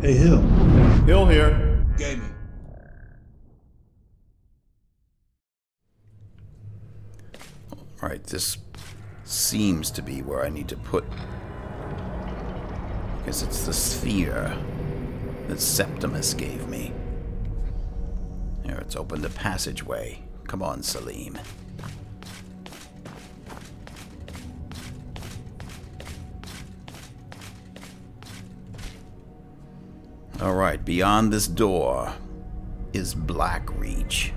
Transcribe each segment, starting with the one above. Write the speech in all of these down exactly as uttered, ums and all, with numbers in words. Hey, Hill. Hill here. Gaming. All right, this seems to be where I need to put... I guess it's the sphere that Septimus gave me. Here, it's opened a passageway. Come on, Salim. All right, beyond this door is Blackreach.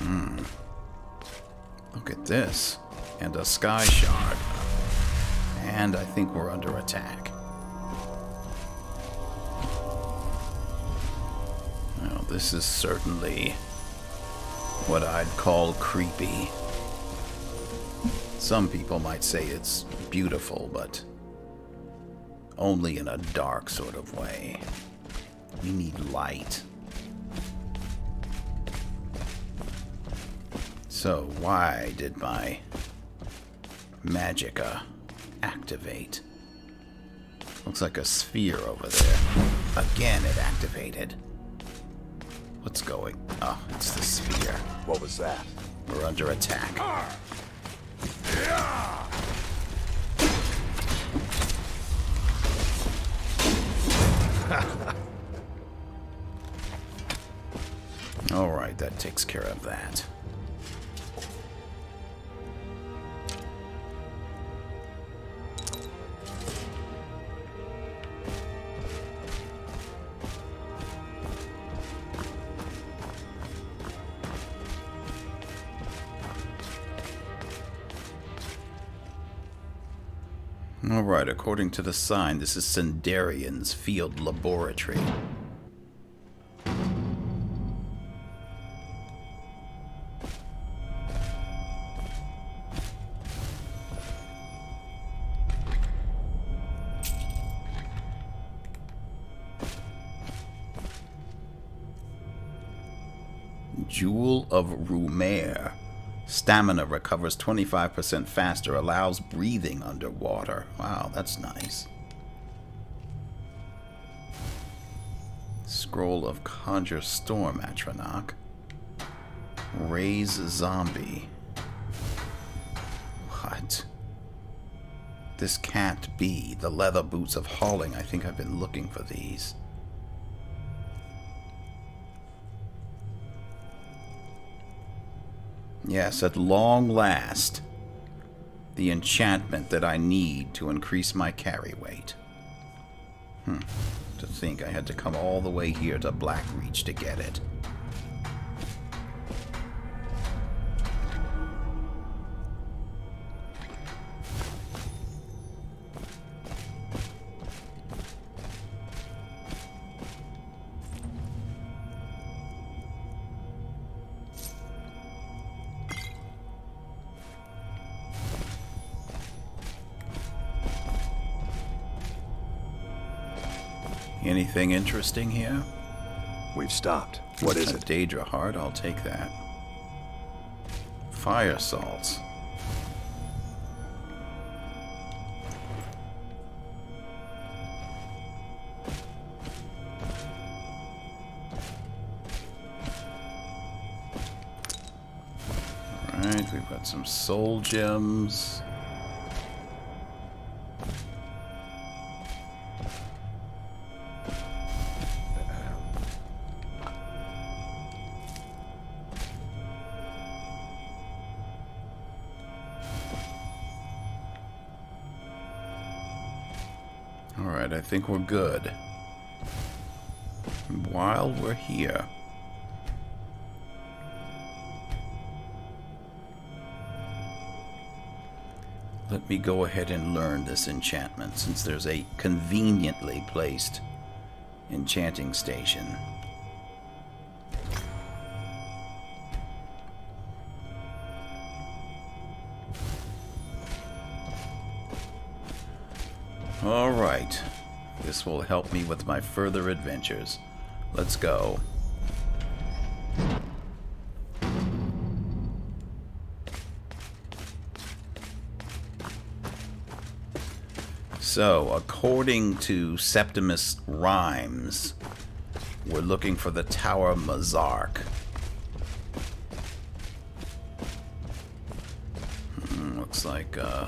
Hmm. Look at this. And a sky shard. And I think we're under attack. Well, this is certainly what I'd call creepy. Some people might say it's beautiful, but only in a dark sort of way. We need light. So why did my magica activate? Looks like a sphere over there. Again, it activated. What's going? Oh, it's the sphere. What was that? We're under attack. Ah! All right, that takes care of that. All right, according to the sign, this is Cendarian's Field Laboratory. Jewel of Rumere. Stamina recovers twenty-five percent faster, allows breathing underwater. Wow, that's nice. Scroll of Conjure Storm, Atronach. Raise Zombie. What? This can't be. The leather boots of hauling. I think I've been looking for these. Yes, at long last, the enchantment that I need to increase my carry weight. Hmm. To think I had to come all the way here to Blackreach to get it. Anything interesting here? We've stopped. What is it? A Daedra heart, I'll take that. Fire salts. Alright, we've got some soul gems. Alright, I think we're good. While we're here... let me go ahead and learn this enchantment, since there's a conveniently placed enchanting station. All right, this will help me with my further adventures. Let's go. So, according to Septimus Rhymes, we're looking for the Tower Mazark. Hmm, looks like, uh...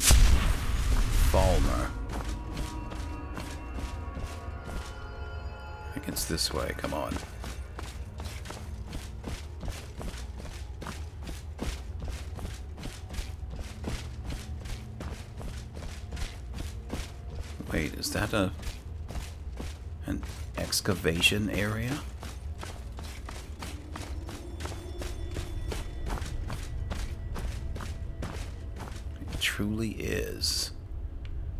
Falmer. I think it's this way, come on. Wait, is that a... an excavation area? It truly is.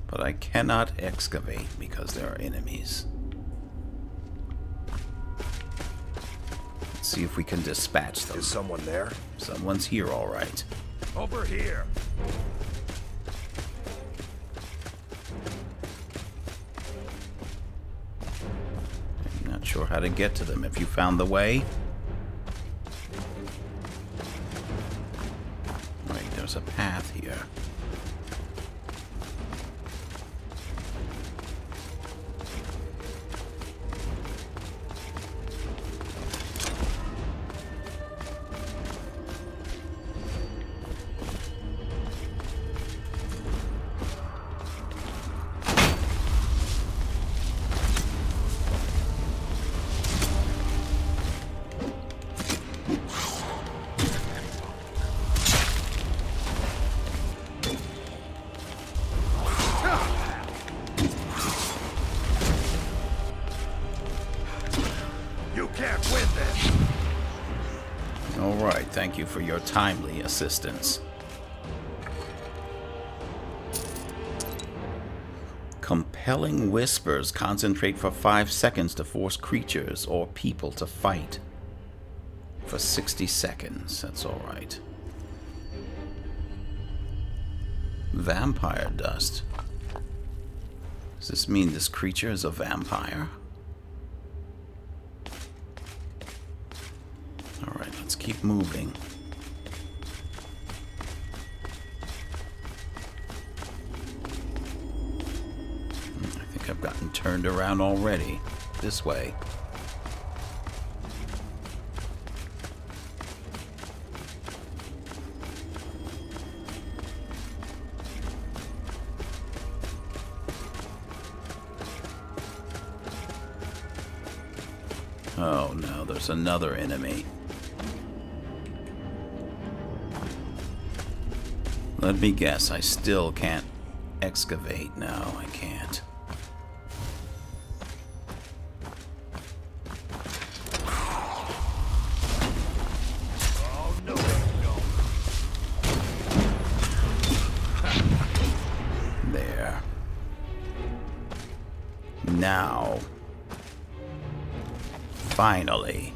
But I cannot excavate because there are enemies. Let's see if we can dispatch them. Is someone there? Someone's here, all right. Over here. Sure how to get to them. If you found the way. Wait, there's a path here. Thank you for your timely assistance. Compelling whispers concentrate for five seconds to force creatures or people to fight. For sixty seconds, that's all right. Vampire dust. Does this mean this creature is a vampire? Keep moving. I think I've gotten turned around already. This way. Oh no, there's another enemy. Let me guess, I still can't excavate. No, I can't. Oh, no, no. There. Now. Finally.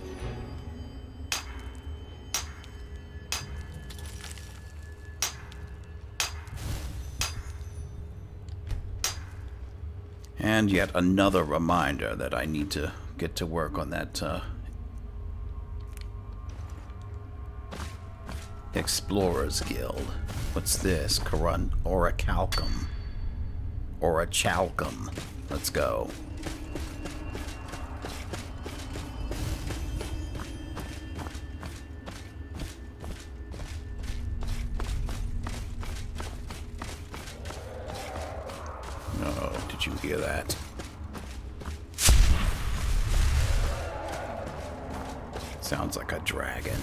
And yet another reminder that I need to get to work on that uh, Explorers Guild. What's this? Corun Orichalcum. Orichalcum. Let's go. You hear that? Sounds like a dragon.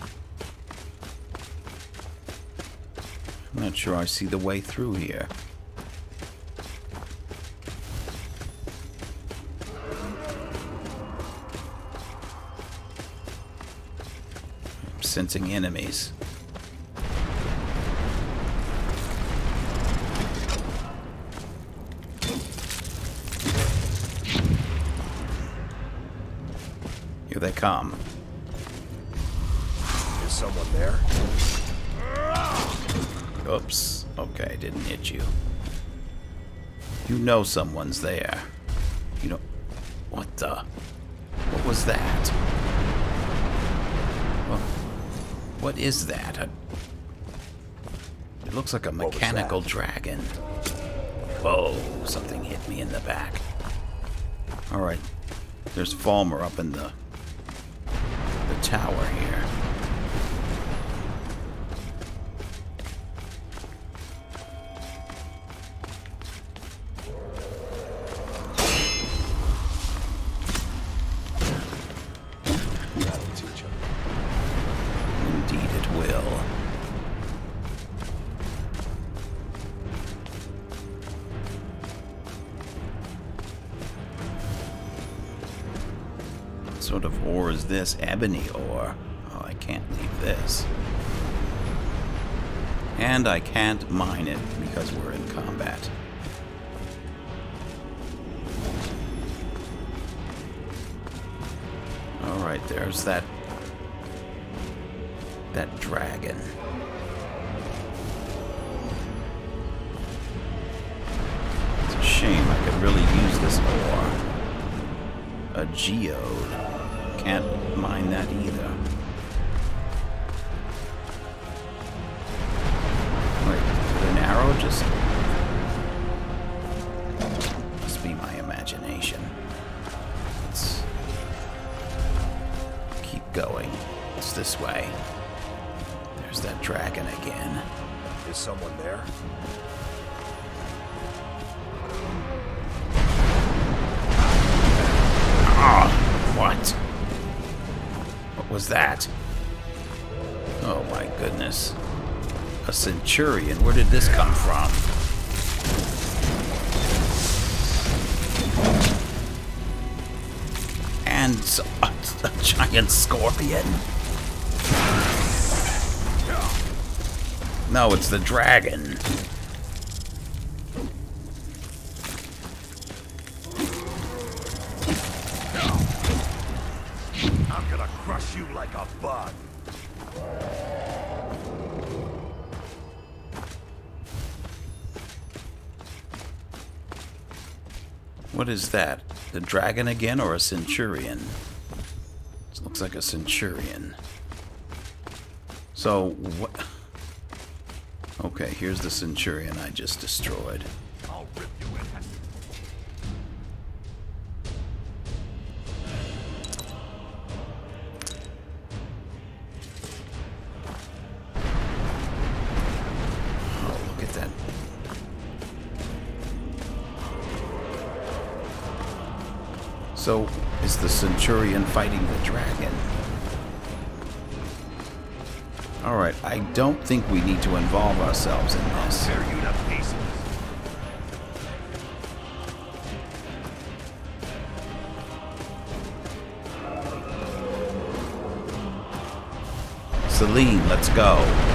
I'm not sure I see the way through here. I'm sensing enemies. They come. Is someone there? Oops. Okay, didn't hit you. You know someone's there. You know... What the... What was that? What, what is that? A, It looks like a mechanical dragon. Whoa, something hit me in the back. Alright, there's Falmer up in the, the tower here. Sort of ore is this? Ebony ore. Oh, I can't leave this. And I can't mine it because we're in combat. Alright, there's that... that dragon. It's a shame I could really use this ore. A geode. Can't mine that either. Wait, did an arrow just... must be my imagination. Let's keep going. It's this way. There's that dragon again. Is someone there? Ah! What? Was that? Oh my goodness. A centurion? Where did this come from? And a, a giant scorpion? No, it's the dragon. What is that? The dragon again or a centurion? This looks like a centurion. So, what? Okay, here's the centurion I just destroyed. I'll rip you in half. So, is the centurion fighting the dragon? Alright, I don't think we need to involve ourselves in this. Salim, let's go.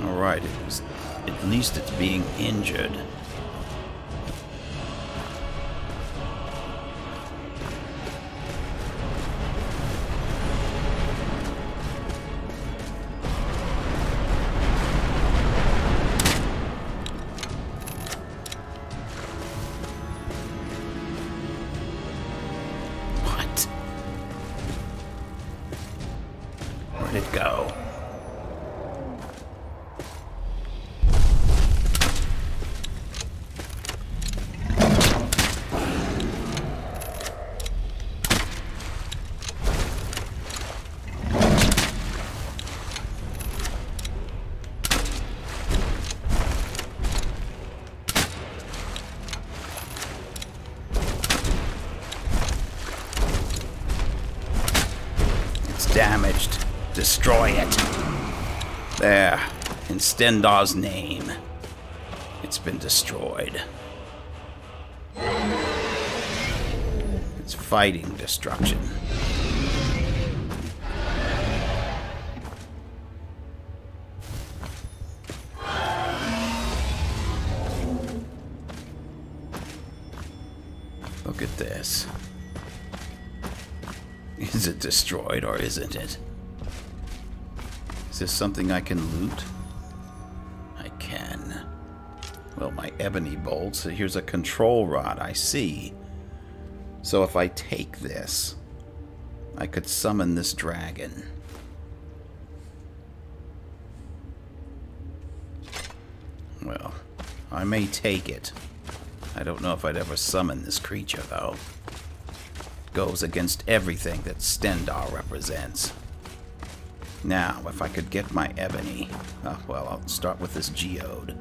Alright, it was, at least it's being injured. What? Where'd it go? damaged. Destroy it. There. In Stendar's name. It's been destroyed. It's fighting destruction. Look at this. Is it destroyed or isn't it? Is this something I can loot? I can. Well, my ebony bolts. Here's a control rod, I see. So if I take this, I could summon this dragon. Well, I may take it. I don't know if I'd ever summon this creature, though. It goes against everything that Stendarr represents. Now, if I could get my ebony... Oh, well, I'll start with this geode.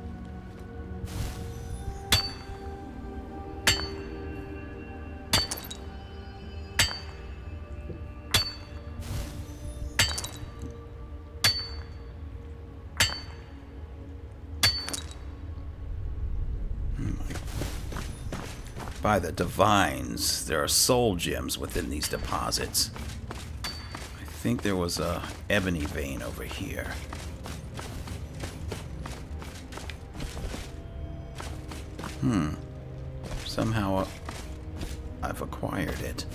By the divines, there are soul gems within these deposits. I think there was a ebony vein over here. Hmm. Somehow uh, I've acquired it.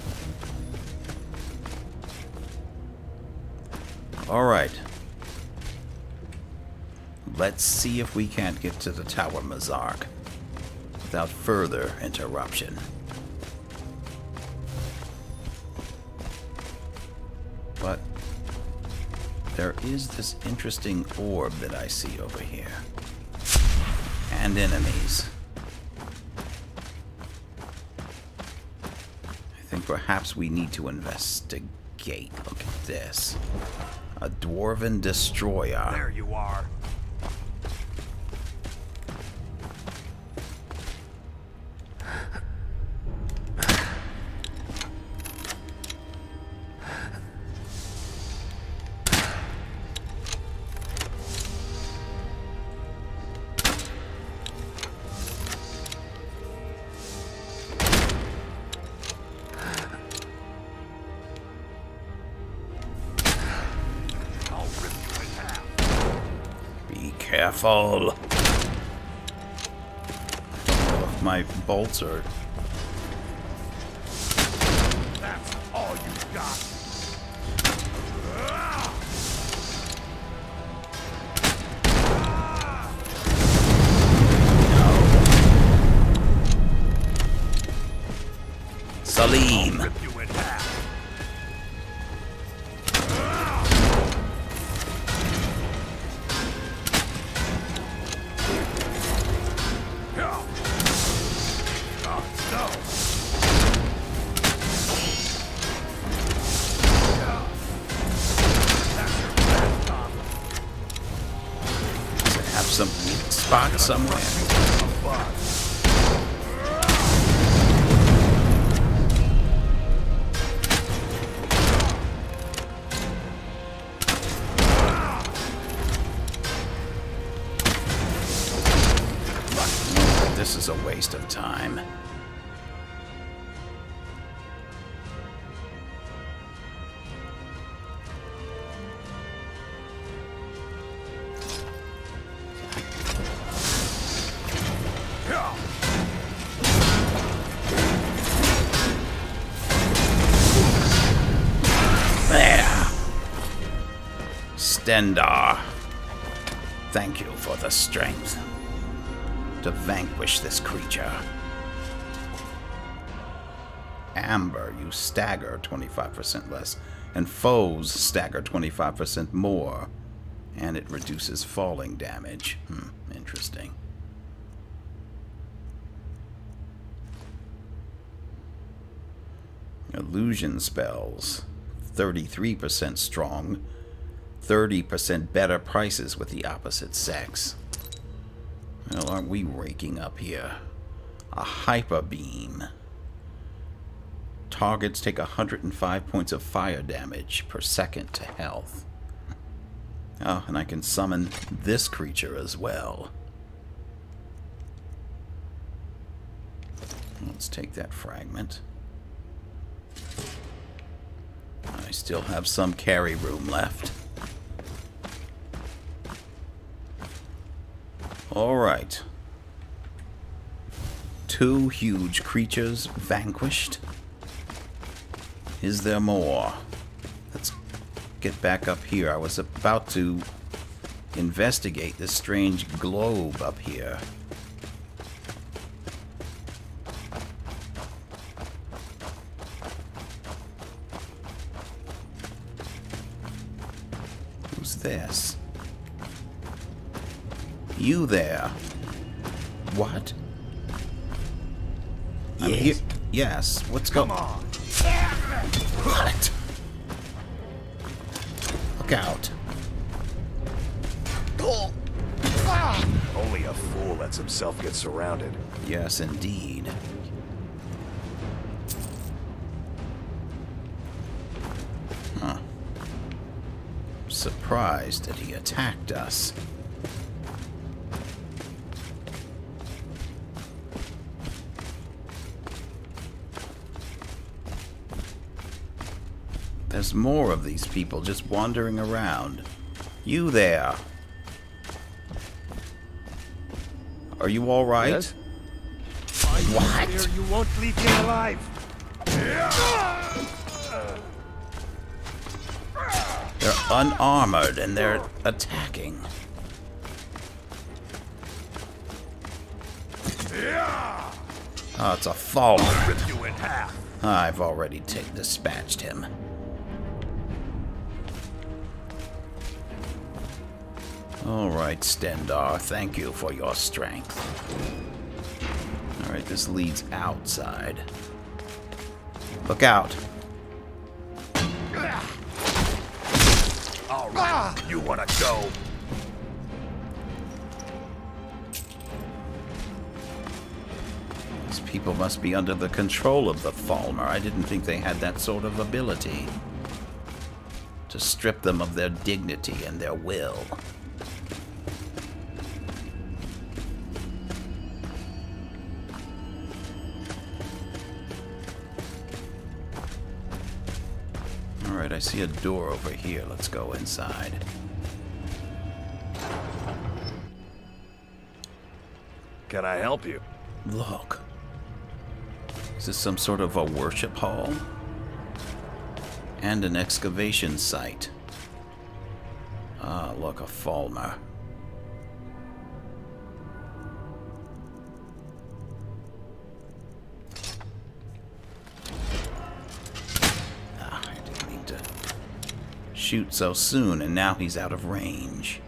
All right. Let's see if we can't get to the Tower Mazark without further interruption. But there is this interesting orb that I see over here. And enemies. I think perhaps we need to investigate. Look at this. A dwarven destroyer. There you are. Careful. If my bolts are... That's all you got. No. Salim. Some weak spot somewhere. This is a waste of time. Stendarr, thank you for the strength to vanquish this creature. Amber, you stagger twenty-five percent less, and foes stagger twenty-five percent more, and it reduces falling damage. Hmm, interesting. Illusion spells, thirty-three percent strong. thirty percent better prices with the opposite sex. Well, aren't we raking up here? A hyper beam. Targets take one hundred five points of fire damage per second to health. Oh, and I can summon this creature as well. Let's take that fragment. I still have some carry room left. Alright. Two huge creatures vanquished. Is there more? Let's get back up here. I was about to investigate this strange globe up here. Who's this? You there. What? Yes. I'm here. Yes. What's going on? What? Look out. Only a fool lets himself get surrounded. Yes, indeed. Huh. Surprised that he attacked us. There's more of these people just wandering around. You there. Are you all right? Yes. What? You won't leave here alive. They're unarmored and they're attacking. Oh, it's a Falmer. I've already dispatched him. Alright, Stendarr, thank you for your strength. Alright, this leads outside. Look out! Alright, you wanna go? These people must be under the control of the Falmer. I didn't think they had that sort of ability to strip them of their dignity and their will. I see a door over here. Let's go inside. Can I help you? Look. Is this some sort of a worship hall? And an excavation site. Ah, look, a Falmer. Shoot so soon, and now he's out of range.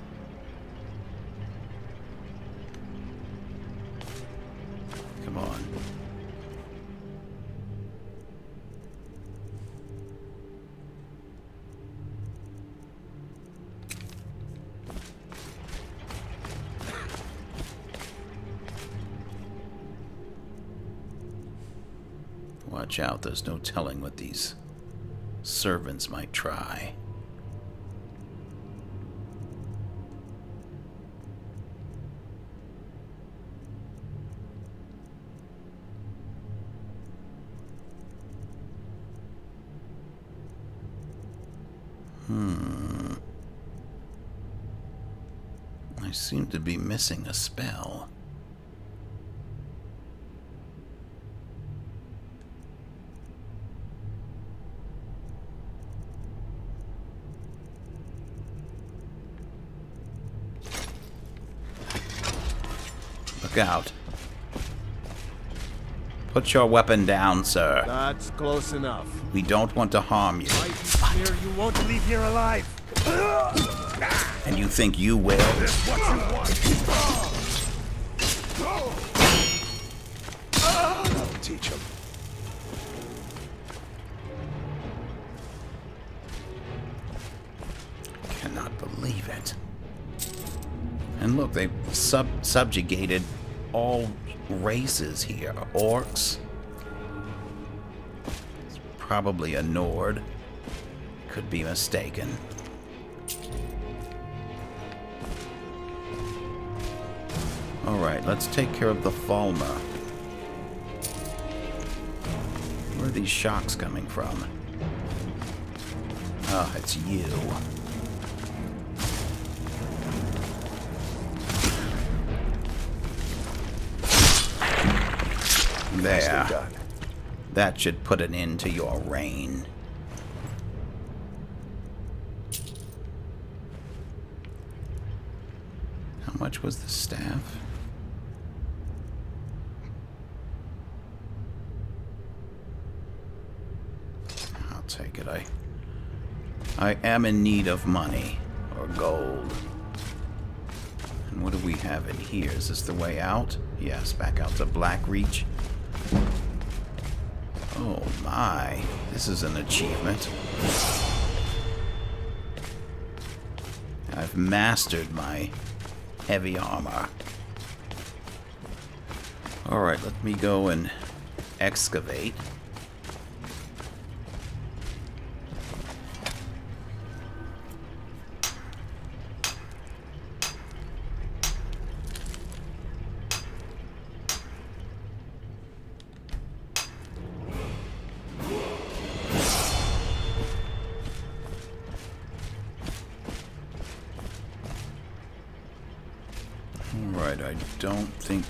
Come on. Watch out, there's no telling what these servants might try. Hmm. I seem to be missing a spell. Look out. Put your weapon down, sir. That's close enough. We don't want to harm you. Right here, you won't leave here alive. And you think you will? That's what you want. I'll teach him. I cannot believe it. And look, they sub subjugated all races here. Orcs. It's probably a Nord. Could be mistaken. Alright, let's take care of the Falmer. Where are these shocks coming from? Ah, oh, it's you. There. That should put an end to your reign. How much was the staff? I'll take it. I I am in need of money or gold. And what do we have in here? Is this the way out? Yes, back out to Blackreach. Oh my, this is an achievement. I've mastered my heavy armor. Alright, let me go and excavate.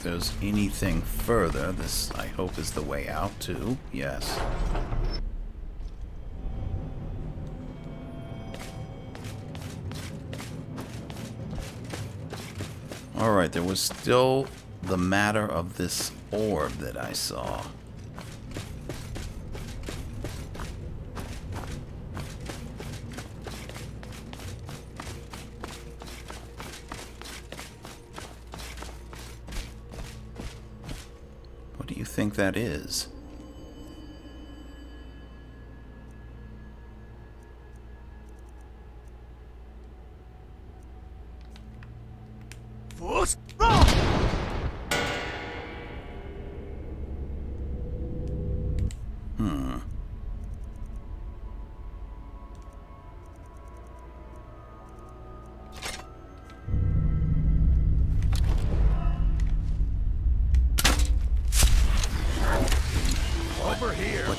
There's anything further. This, I hope, is the way out too. Yes. Alright, there was still the matter of this orb that I saw. Think that is. What's wrong? Hmm.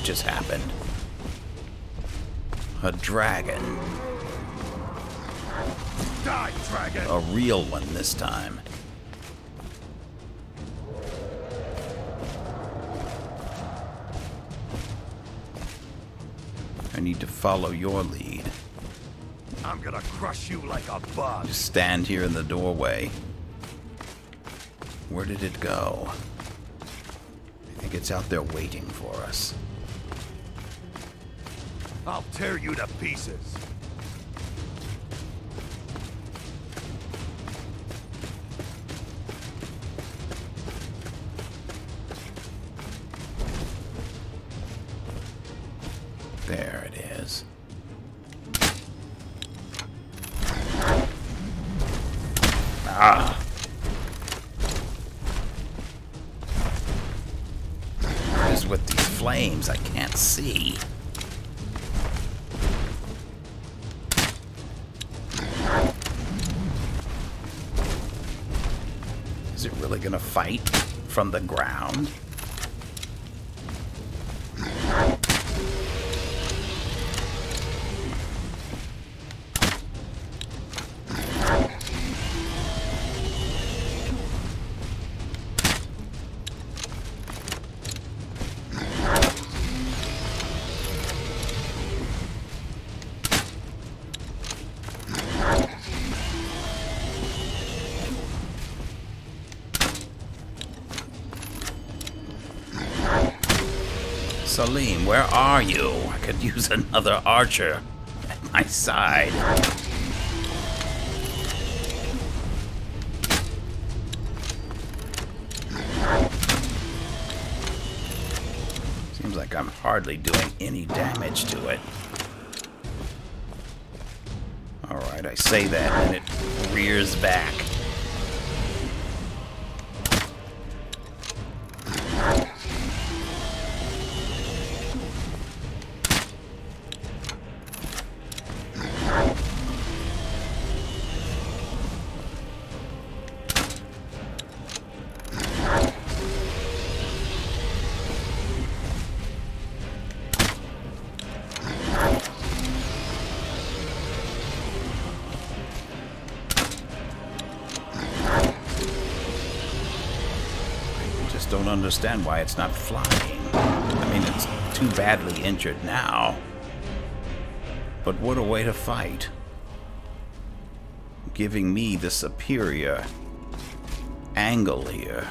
Just happened. A dragon. Die, dragon. A real one this time. I need to follow your lead. I'm gonna crush you like a bug. Just stand here in the doorway. Where did it go? I think it's out there waiting for us. I'll tear you to pieces. There it is. Ah. This is with these flames, I can't see. Gonna fight from the ground. Salim, where are you? I could use another archer at my side. Seems like I'm hardly doing any damage to it. Alright, I say that and it rears back. just don't understand why it's not flying. I mean, it's too badly injured now. But what a way to fight. Giving me the superior angle here.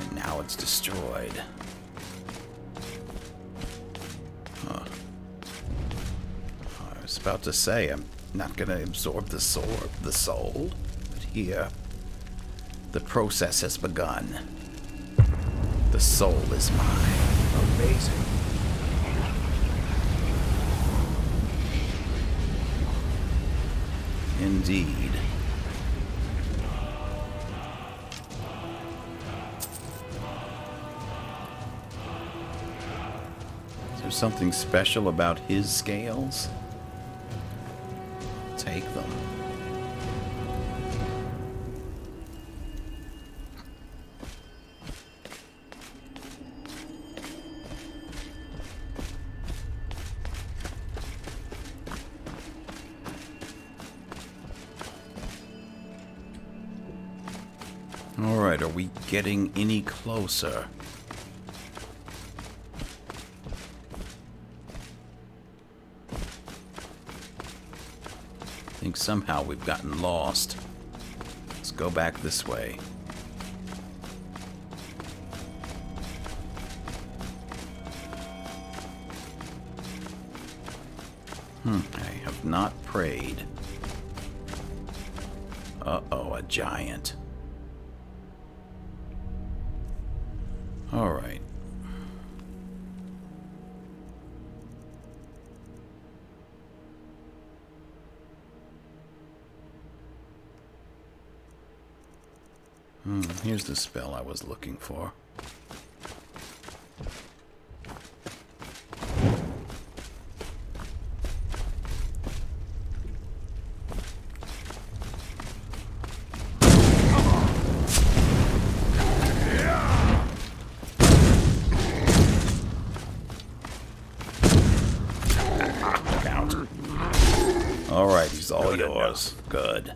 And now it's destroyed. Huh. I was about to say, I'm not going to absorb the soul, the soul, but here, the process has begun. The soul is mine. Amazing. Indeed. Is there something special about his scales? Take them. Getting any closer? I think somehow we've gotten lost. Let's go back this way. Hmm, I have not prayed. Uh-oh, a giant. All right. Hmm, here's the spell I was looking for. Good.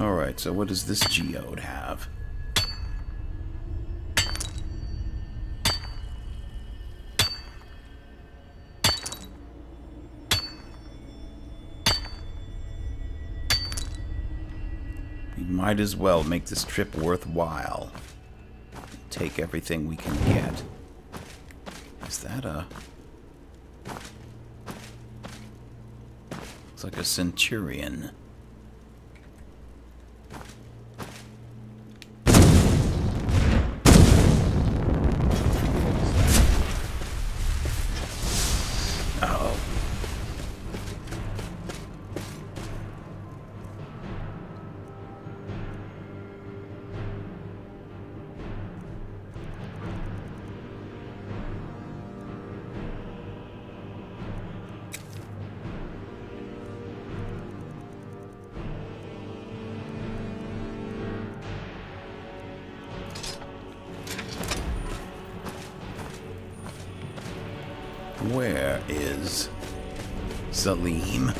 All right, so what does this geode have? Might as well make this trip worthwhile. Take everything we can get. Is that a... It's like a centurion. Where is Salim?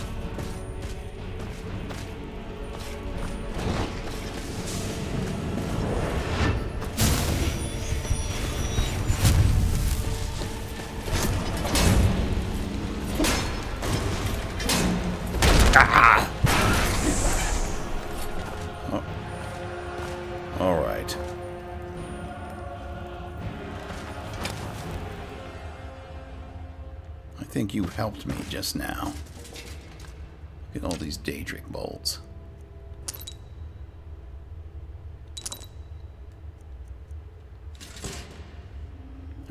Ah! Oh. All right. I think you helped me just now. Look at all these Daedric bolts.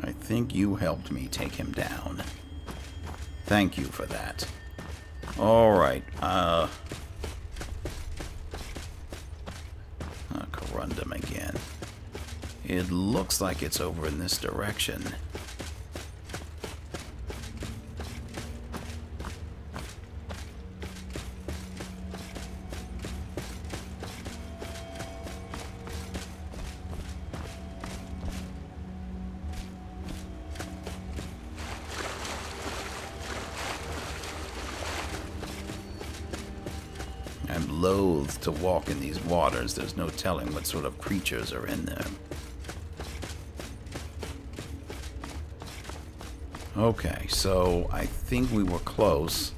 I think you helped me take him down. Thank you for that. All right, uh... Oh, corundum again. It looks like it's over in this direction. loath to walk in these waters, there's no telling what sort of creatures are in there. Okay, so I think we were close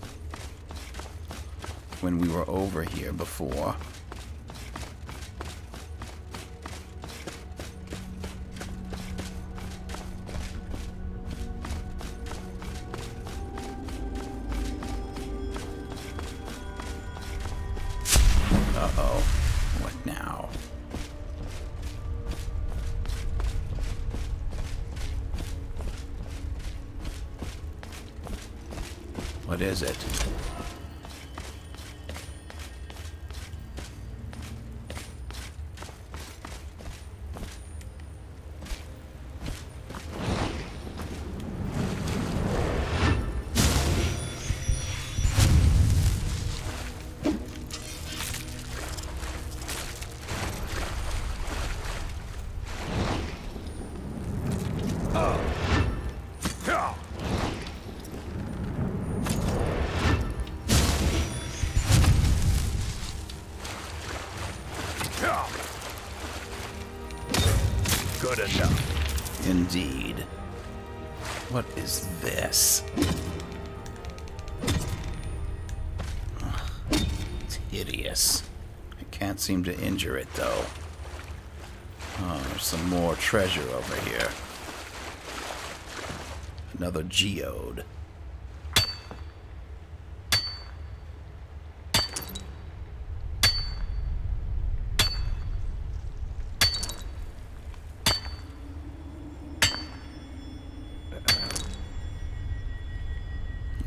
when we were over here before. Uh-oh. What now? What is it? Good enough. Indeed. What is this? Ugh, it's hideous. I can't seem to injure it, though. Oh, there's some more treasure over here. Another geode.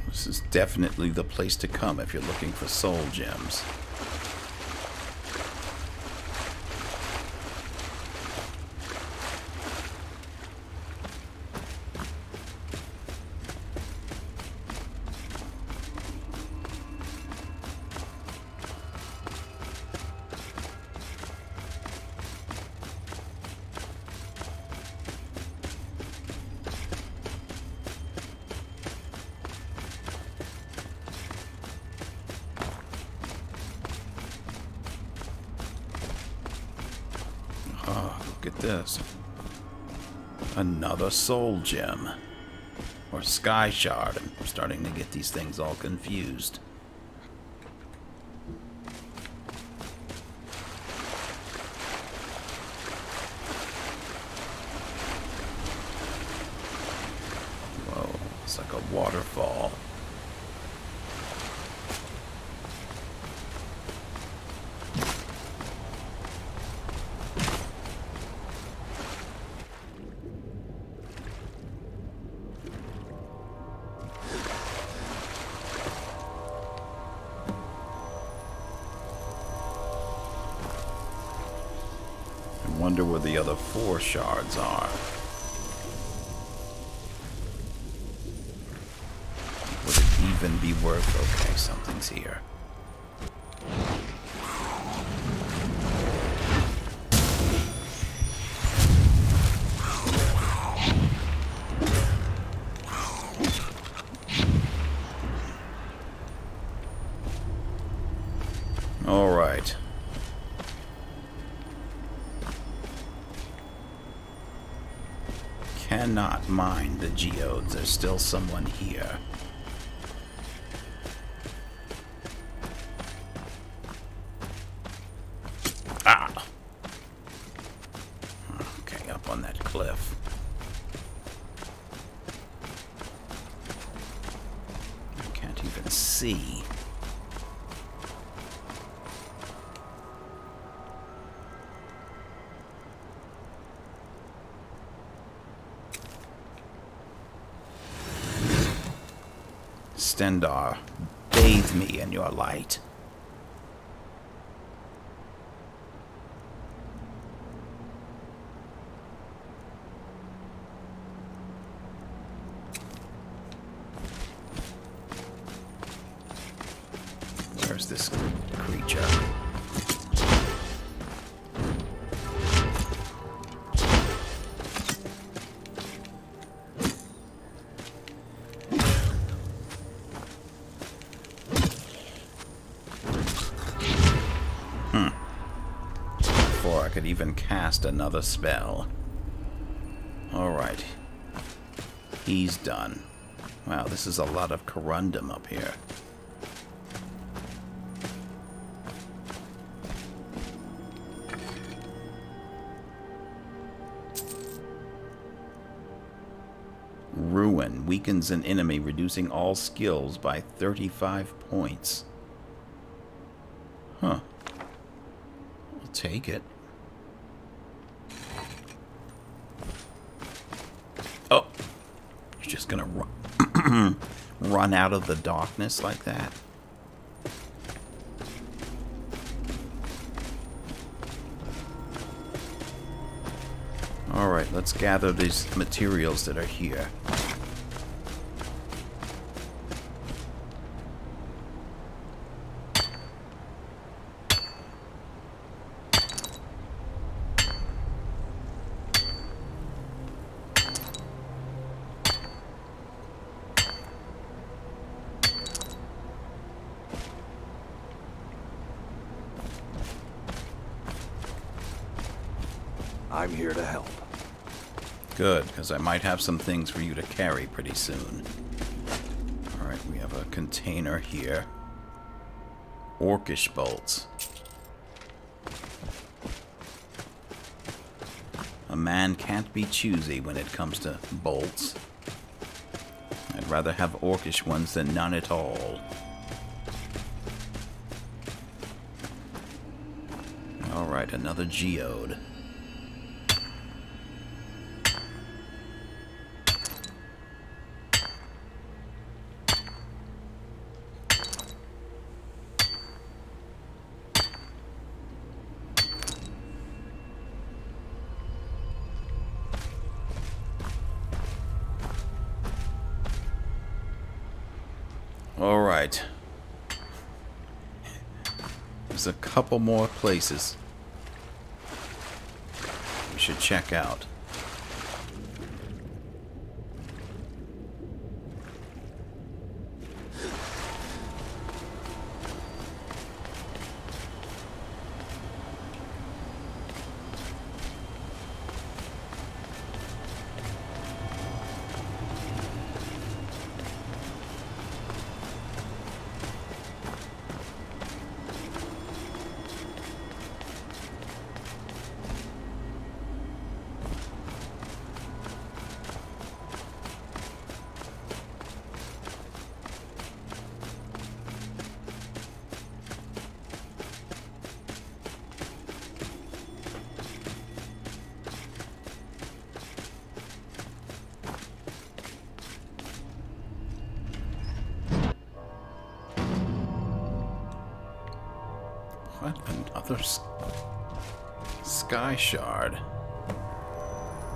This is definitely the place to come if you're looking for soul gems. Look at this. Another soul gem. Or sky shard. I'm starting to get these things all confused. Whoa, it's like a waterfall. Wonder where the other four shards are. Would it even be worth? Okay, something's here. All right. Cannot mine the geodes. There's still someone here. Ah! Okay, up on that cliff. I can't even see. Stendarr, bathe me in your light. Where's this creature? could even cast another spell. Alright. He's done. Wow, this is a lot of corundum up here. Ruin weakens an enemy, reducing all skills by thirty-five points. Huh. I'll take it. Oh. You're just gonna run, run out of the darkness like that? Alright, let's gather these materials that are here. I'm here to help. Good, because I might have some things for you to carry pretty soon. Alright, we have a container here. Orcish bolts. A man can't be choosy when it comes to bolts. I'd rather have orcish ones than none at all. Alright, another geode. Alright. There's a couple more places we should check out. What? Another sky shard.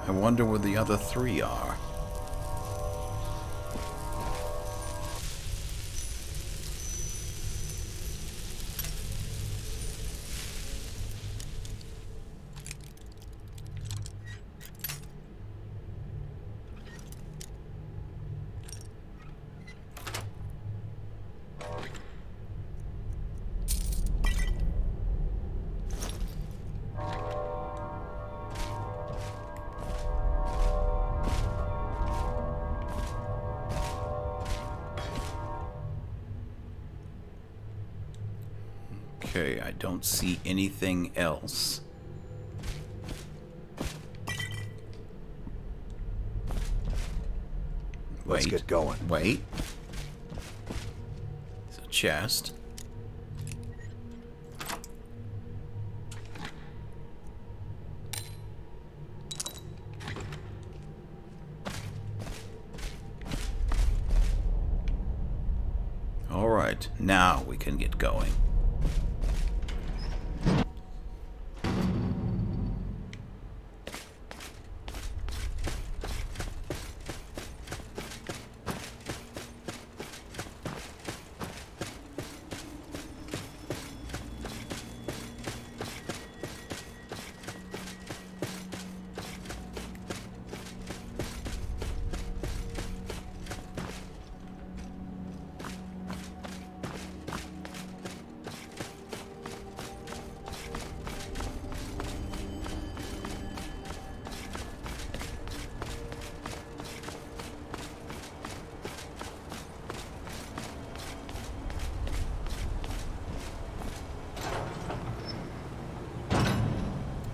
I wonder where the other three are. Okay, I don't see anything else. Wait, let's get going. Wait. It's a chest. All right, now we can get going.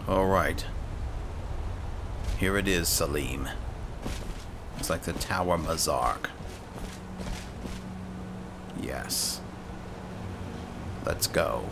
All right. Here it is, Salim. It's like the Tower Mazark. Yes. Let's go.